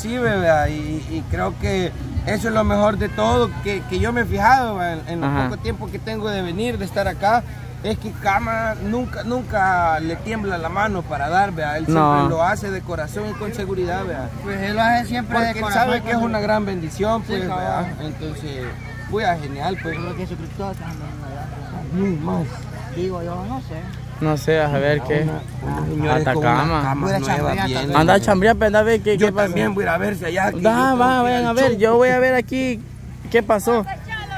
Sí, ¿verdad? Y creo que eso es lo mejor de todo, que yo me he fijado en el poco tiempo que tengo de venir, de estar acá, es que Cama nunca le tiembla la mano para dar, ¿verdad? Él siempre lo hace de corazón y con seguridad, ¿verdad? Pues él lo hace siempre porque de corazón. Porque sabe que es una gran bendición, pues, sí, ¿verdad? Entonces, pues, genial, pues. Pero Jesucristo también, ¿verdad? Digo, yo no sé. No sé, a ver qué. Atacama. Anda a chambrear, ¿verdad? A ver qué pasa. Yo también voy a ir a verse allá. Vayan a ver. Yo voy a ver aquí qué pasó.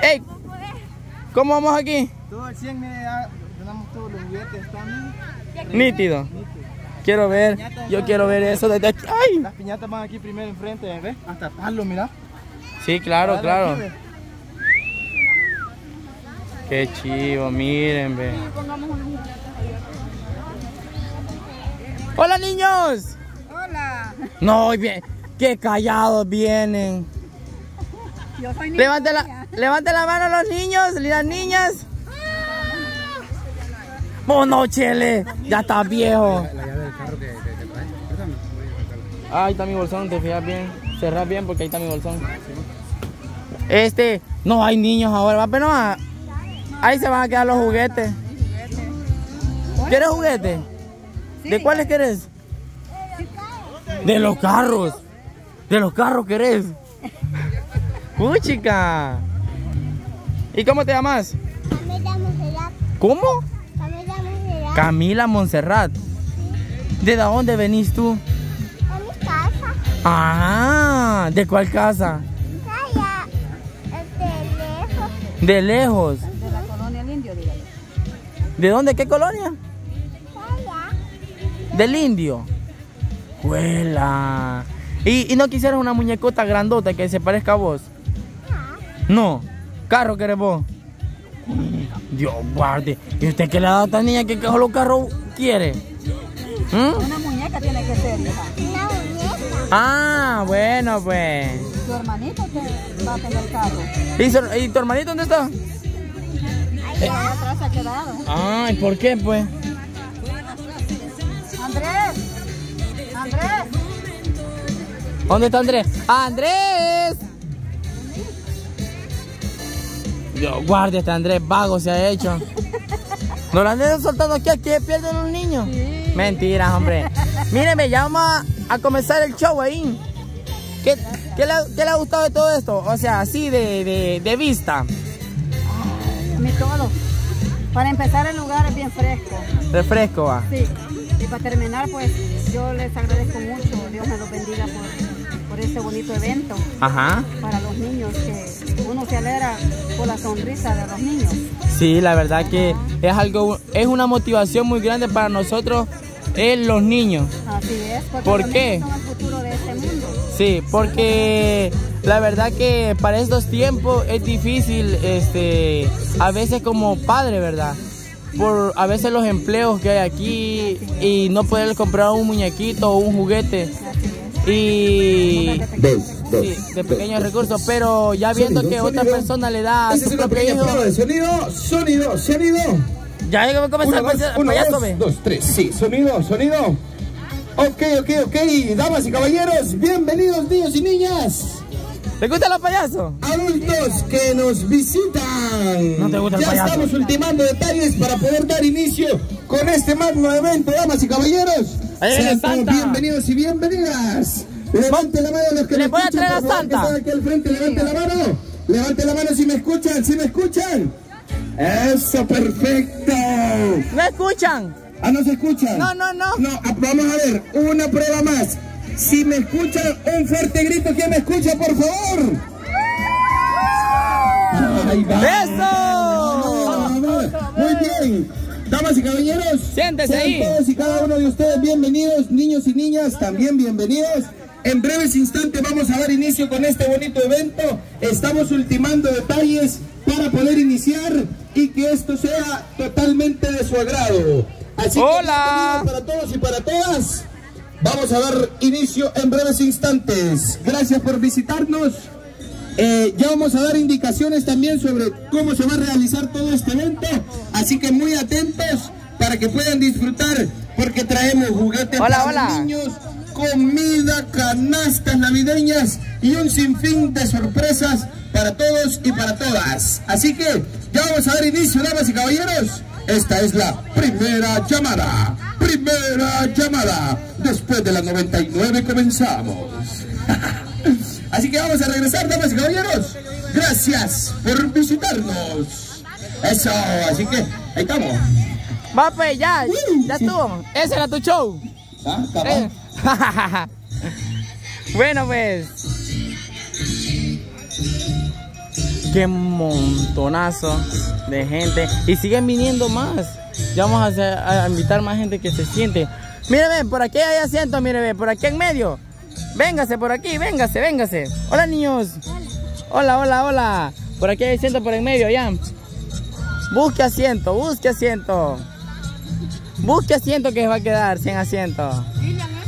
¡Ey! ¿Cómo vamos aquí? Todo al 100, mire, ganamos todos los juguetes. ¿Están nítidos? Quiero ver. Yo quiero ver eso desde aquí. ¡Ay! Las piñatas van aquí primero enfrente, ¿ves? Hasta taparlo, mira. Sí, claro, claro. Qué chivo, miren, ve. ¡Hola, niños! ¡Hola! No, bien, qué callados vienen. Yo soy niña. Levante la mano a los niños y las niñas. ¡Oh, no, Chele! Ya está viejo. La llave del carro que trae. Ah, ahí está mi bolsón, te fijas bien. Cerrás bien porque ahí está mi bolsón. No hay niños ahora, va, pero ahí se van a quedar los juguetes. ¿Quieres juguetes? Sí. ¿De cuáles querés? De los carros. De los carros querés. ¡Puchica! ¿Y cómo te llamas? Camila Monserrat. ¿Cómo? Camila Monserrat. Camila Monserrat. Sí. ¿De dónde venís tú? De mi casa. Ah, ¿de cuál casa? Allá, de lejos. ¿De lejos? De la colonia El Indio, dígale. ¿De dónde? ¿Qué colonia? Del Indio. ¡Huela! ¿Y no quisieras una muñecota grandota que se parezca a vos? No. No. ¿Carro querés vos? Dios guarde. ¿Y usted qué le ha dado a esta niña que solo carro quiere? ¿Mm? Una muñeca tiene que ser. Una muñeca. Ah, bueno, pues. Tu hermanito te va a tener carro. ¿Y tu hermanito dónde está? Ahí atrás se ha quedado. Ah, ¿y por qué, pues? Andrés, Andrés. ¿Dónde está Andrés? ¡Andrés! Dios guarde, este Andrés vago se ha hecho. ¿No lo han soltado aquí? ¿Aquí pierden los niños? Sí. Mentiras, hombre. Mírenme, ya vamos a comenzar el show ahí. ¿Qué le ha gustado de todo esto? O sea, así de vista. Ni todo. Para empezar, el lugar es bien fresco. ¿Refresco va? Sí. Y para terminar, pues, yo les agradezco mucho, Dios me los bendiga por este bonito evento. Ajá. Para los niños, que uno se alegra por la sonrisa de los niños. Sí, la verdad que es algo, es una motivación muy grande para nosotros, los niños. Así es, porque ¿por qué? Los niños son el futuro de este mundo. Sí, porque la verdad que para estos tiempos es difícil, a veces como padre, ¿verdad? Por a veces los empleos que hay aquí y no poder comprar un muñequito o un juguete y de pequeños recursos, pero ya viendo que otra persona le da a su propio hijo. Sonido. Ya hay que comenzar a 1, 2, 3, sí, sonido. Ok, damas y caballeros, bienvenidos niños y niñas. ¿Te gustan los payasos? Adultos que nos visitan. ¿No te gusta el payaso? Ya estamos ultimando detalles para poder dar inicio con este magno evento, damas y caballeros. Sean todos bienvenidos y bienvenidas. Levanten la mano los que me escuchan. ¿Le voy a traer a Santa? Aquí al frente, levanten la mano. Levanten la mano si me escuchan, si me escuchan. Eso, perfecto. ¿Me escuchan? Ah, ¿no se escuchan? No. No, vamos a ver, una prueba más. Si me escuchan, un fuerte grito, ¿quién me escucha, por favor? Ahí va. ¡Eso! Muy bien. Damas y caballeros, siéntese ahí. Todos y cada uno de ustedes bienvenidos, niños y niñas también bienvenidos. En breves instantes vamos a dar inicio con este bonito evento. Estamos ultimando detalles para poder iniciar y que esto sea totalmente de su agrado. Así que hola para todos y para todas. Vamos a dar inicio en breves instantes. Gracias por visitarnos. Ya vamos a dar indicaciones también sobre cómo se va a realizar todo este evento. Así que muy atentos para que puedan disfrutar porque traemos juguetes para los niños. comida, canastas navideñas y un sinfín de sorpresas para todos y para todas. Así que ya vamos a dar inicio, damas y caballeros. Esta es la primera llamada. Primera llamada. Después de las 99 comenzamos. Así que vamos a regresar, damas y caballeros. Gracias por visitarnos. Eso, así que ahí estamos. Va pues, ya, ya estuvo. Ese era tu show. Ah, capaz. Bueno pues. Qué montonazo de gente. Y siguen viniendo más. Ya vamos a invitar más gente que se siente. Mire, ven, por aquí hay asiento, mire, ven, por aquí en medio. Véngase por aquí, véngase, véngase. Hola niños. Hola, hola, hola. Por aquí hay asiento por en medio, ya. Busque asiento, busque asiento. Busque asiento que se va a quedar sin asiento.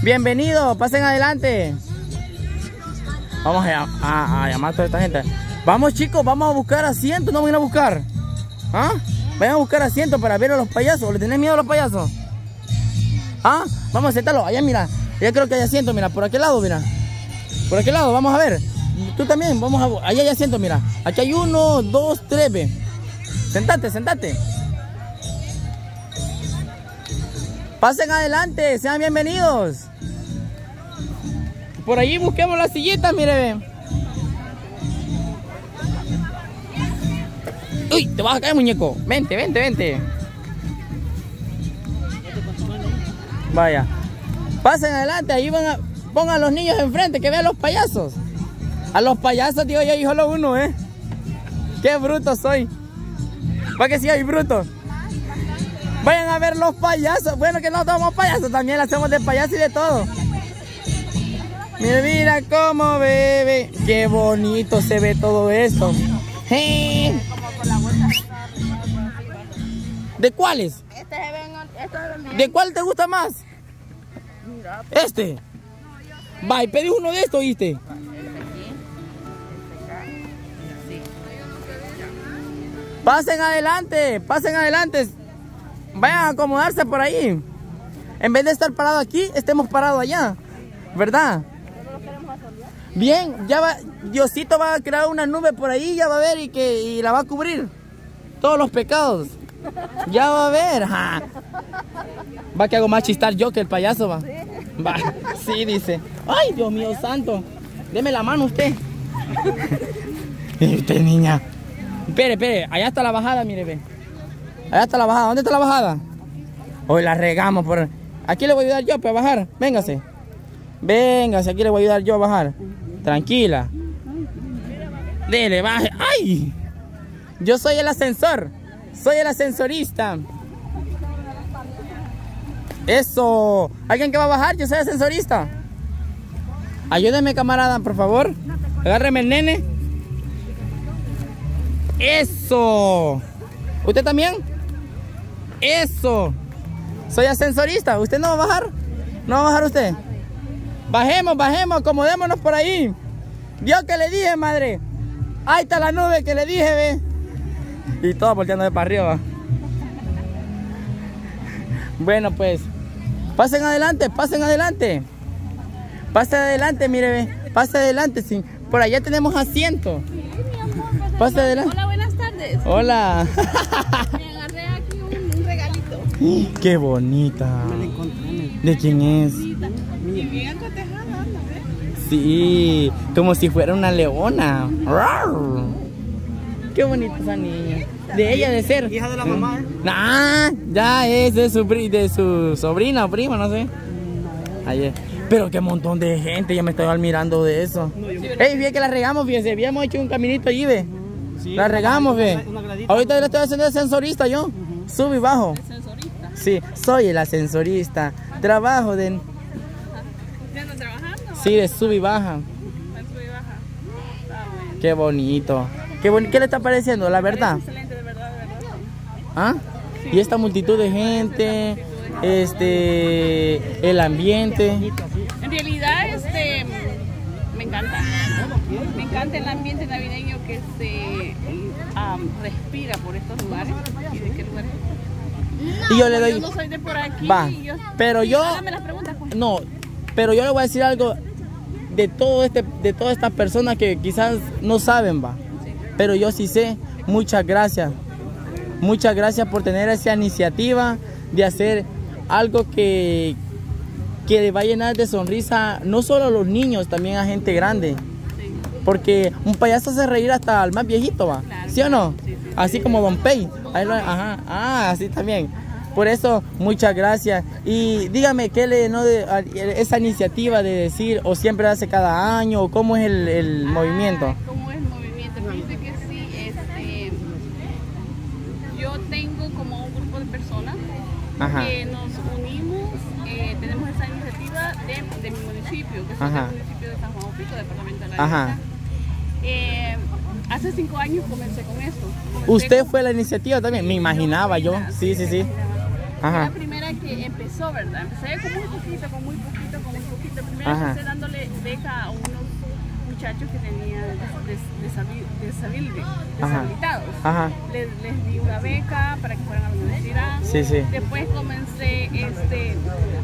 Bienvenido, pasen adelante. Vamos a llamar a toda esta gente. Vamos chicos, vamos a buscar asiento, no vayan a buscar. ¿Ah? Vayan a buscar asiento para ver a los payasos. ¿Le tenés miedo a los payasos? ¿Ah? Vamos a sentarlo, allá mira. Yo creo que hay asiento, mira, por aquel lado, mira. Por aquel lado, vamos a ver. Tú también, vamos a... Allá hay asiento, mira. Aquí hay uno, dos, tres, ve. Sentate, sentate. Pasen adelante, sean bienvenidos. Por allí busquemos las sillitas, mire, ven. Uy, te vas a caer, muñeco. Vente, vente, vente. Vaya. Pasen adelante, ahí van a... Pongan a los niños enfrente, que vean los payasos. A los payasos, digo yo, hijo lo uno, ¿eh? Qué bruto soy. ¿Para que sí hay brutos? Vayan a ver los payasos. Bueno, que no somos payasos, también la hacemos de payaso y de todo. Mira, mira cómo bebe. Qué bonito se ve todo esto. ¡Hey! ¿De cuáles? ¿De cuál te gusta más? Este. Va, y pedí uno de estos, ¿viste? Pasen adelante, vayan a acomodarse por ahí. En vez de estar parado aquí, estemos parados allá, ¿verdad? Bien, ya va, Diosito va a crear una nube por ahí, ya va a ver y la va a cubrir. Todos los pecados, ya va a ver. Ja. Va que hago más chistar yo que el payaso, va. Va, sí, dice. Ay, Dios mío santo, deme la mano usted. Y usted, niña. Espere, espere, allá está la bajada, mire, ve. Allá está la bajada, ¿dónde está la bajada? Hoy la regamos por... Aquí le voy a ayudar yo para bajar, véngase. Véngase, aquí le voy a ayudar yo a bajar. Tranquila. Dele, baje. ¡Ay! Yo soy el ascensor. Soy el ascensorista. Eso. ¿Alguien que va a bajar? Yo soy el ascensorista. Ayúdeme, camarada, por favor. Agárreme el nene. Eso. ¿Usted también? Eso. Soy ascensorista. ¿Usted no va a bajar? ¿No va a bajar usted? Bajemos, bajemos, acomodémonos por ahí. Dios, que le dije, madre. Ahí está la nube que le dije, ve. Y todo volteando de para arriba. Bueno, pues. Pasen adelante, pasen adelante. Pasen adelante, mire, ve. Pasen adelante. Sí. Por allá tenemos asiento. Pasen adelante. Hola. Me agarré aquí un regalito. Qué bonita. Me la encontré. ¿De quién es? Y bien cotejada, ¿no? Sí, como si fuera una leona. Qué bonita esa niña. De ella de ser. Hija de la mamá. Ah, ya es de su sobrina o prima, no sé. Ayer. Pero qué montón de gente, ya me estaba mirando de eso. Ey, vi que la regamos, fíjense, habíamos hecho un caminito allí, ve. Sí, la regamos, ve. Ahorita le estoy haciendo el ascensorista yo. Subo y bajo. ¿El ascensorista? Sí, soy el ascensorista. Trabajo de... ¿Usted anda trabajando? Sí, de sub y baja. ¿De sub y baja? Está bueno. Qué bonito. ¿Qué le está pareciendo, la verdad? Parece excelente, de verdad, de verdad. ¿Ah? Sí. Y esta multitud de gente, el ambiente. En realidad, me encanta. Me encanta el ambiente navideño que se respira por estos lugares. ¿Y de qué lugares? No, y yo le doy. Yo no soy de por aquí. Va. Yo... Pero yo. Hágame las preguntas, pues. No. Pero yo le voy a decir algo de todas estas personas que quizás no saben, va. Pero yo sí sé. Muchas gracias. Muchas gracias por tener esa iniciativa de hacer algo que le va a llenar de sonrisa no solo a los niños, también a gente grande. Porque un payaso hace reír hasta al más viejito, ¿va? ¿Sí o no? Así como Don Pei. Ajá. Ah, así también. Por eso, muchas gracias. Y dígame, ¿qué le llenó de esa iniciativa de decir, o siempre hace cada año, o cómo es el movimiento? ¿Cómo es el movimiento? Fíjate que sí, yo tengo como un grupo de personas. Ajá. Que nos unimos, tenemos esa iniciativa de mi municipio, que es el municipio de San Juan Pico, Departamento de la Vega. Hace 5 años comencé con esto. ¿Usted fue la iniciativa también? Me imaginaba yo. Sí, sí, sí. Ajá. La primera que empezó, ¿verdad? Empecé con muy poquito, Primero empecé dándole beca a unos muchachos que tenían deshabilitados. Ajá. Les di una beca para que fueran a la universidad. Sí, sí. Después comencé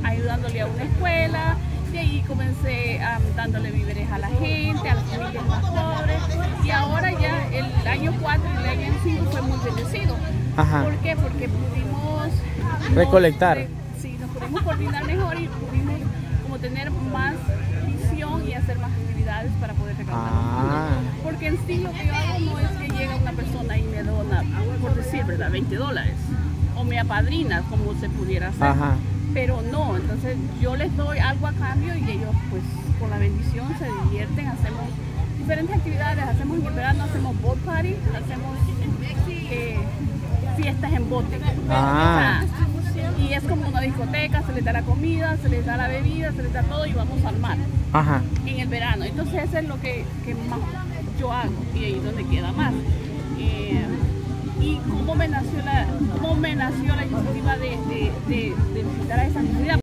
ayudándole a una escuela. De ahí comencé dándole víveres a la gente, a las familias más pobres. Y ahora ya el año 4 y el año 5 fue muy bendecido. Ajá. ¿Por qué? Porque pudimos recolectar. Nos pudimos coordinar mejor y pudimos como tener más visión y hacer más actividades para poder recaudar. Ah. Porque en sí lo que yo hago no es que llega una persona y me dona, por decir, ¿verdad? $20. O me apadrina, como se pudiera hacer. Ajá. Pero no, entonces yo les doy algo a cambio y ellos pues con la bendición se divierten, hacemos diferentes actividades, hacemos en el verano, hacemos boat party, hacemos fiestas en bote. Ah. O sea, y es como una discoteca, se les da la comida, se les da la bebida, se les da todo y vamos al mar. Ajá. En el verano. Entonces eso es lo que más yo hago y ahí es donde queda más. ¿Y cómo me nació la iniciativa de visitar a esa comunidad?